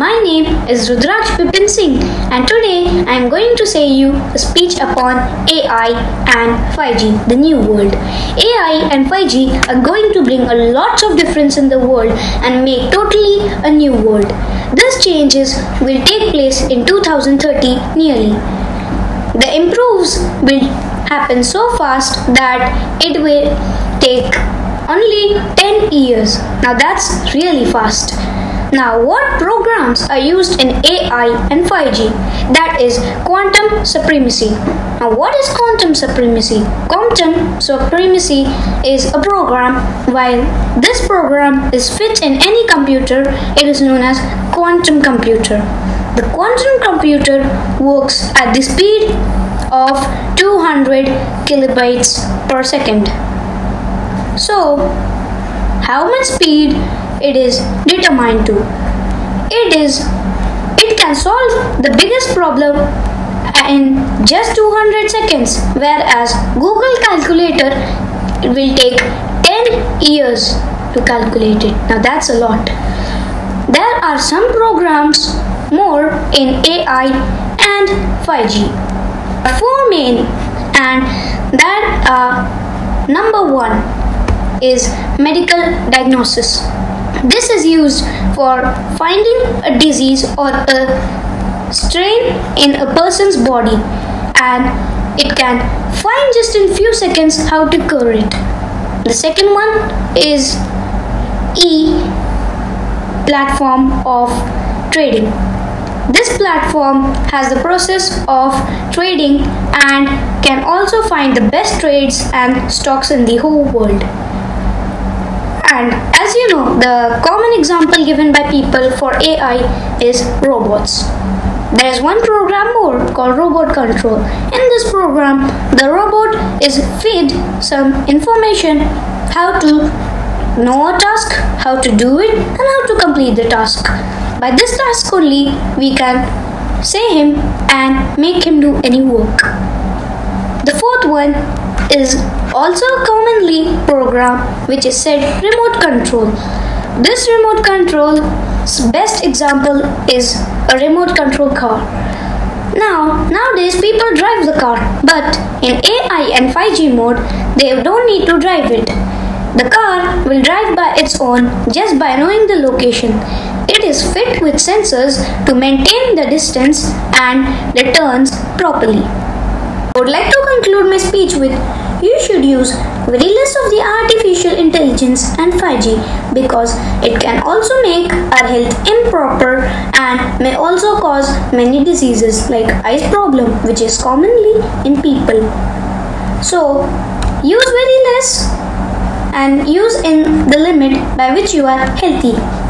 My name is Rudraksh Pippen Singh, and today I am going to say you a speech upon AI and 5G, the new world. AI and 5G are going to bring a lot of difference in the world and make totally a new world. These changes will take place in 2030 nearly. The improves will happen so fast that it will take only 10 years. Now that's really fast. Now, what programs are used in AI and 5G? That is quantum supremacy. Now, what is quantum supremacy? Quantum supremacy is a program. While this program is fit in any computer, it is known as quantum computer. The quantum computer works at the speed of 200 kilobytes per second. So, how much speed it is determined to? It can solve the biggest problem in just 200 seconds, whereas Google calculator will take 10 years to calculate it. Now that's a lot. There are some programs more in AI and 5G. Four main, and that are number one is medical diagnosis. This is used for finding a disease or a strain in a person's body, and it can find just in few seconds how to cure it. The second one is platform of trading. This platform has the process of trading and can also find the best trades and stocks in the whole world. And as you know, the common example given by people for AI is robots. There is one program more called robot control. In this program, the robot is fed some information, how to know a task, how to do it, and how to complete the task. By this task only, we can say him and make him do any work. The fourth one is also a commonly program which is said remote control. This remote control's best example is a remote control car. Nowadays people drive the car, but in AI and 5G mode, they don't need to drive it. The car will drive by its own just by knowing the location. It is fit with sensors to maintain the distance and the turns properly. I would like to conclude my speech with, you should use very less of the artificial intelligence and 5G because it can also make our health improper and may also cause many diseases like eye problem, which is commonly in people. So use very less and use in the limit by which you are healthy.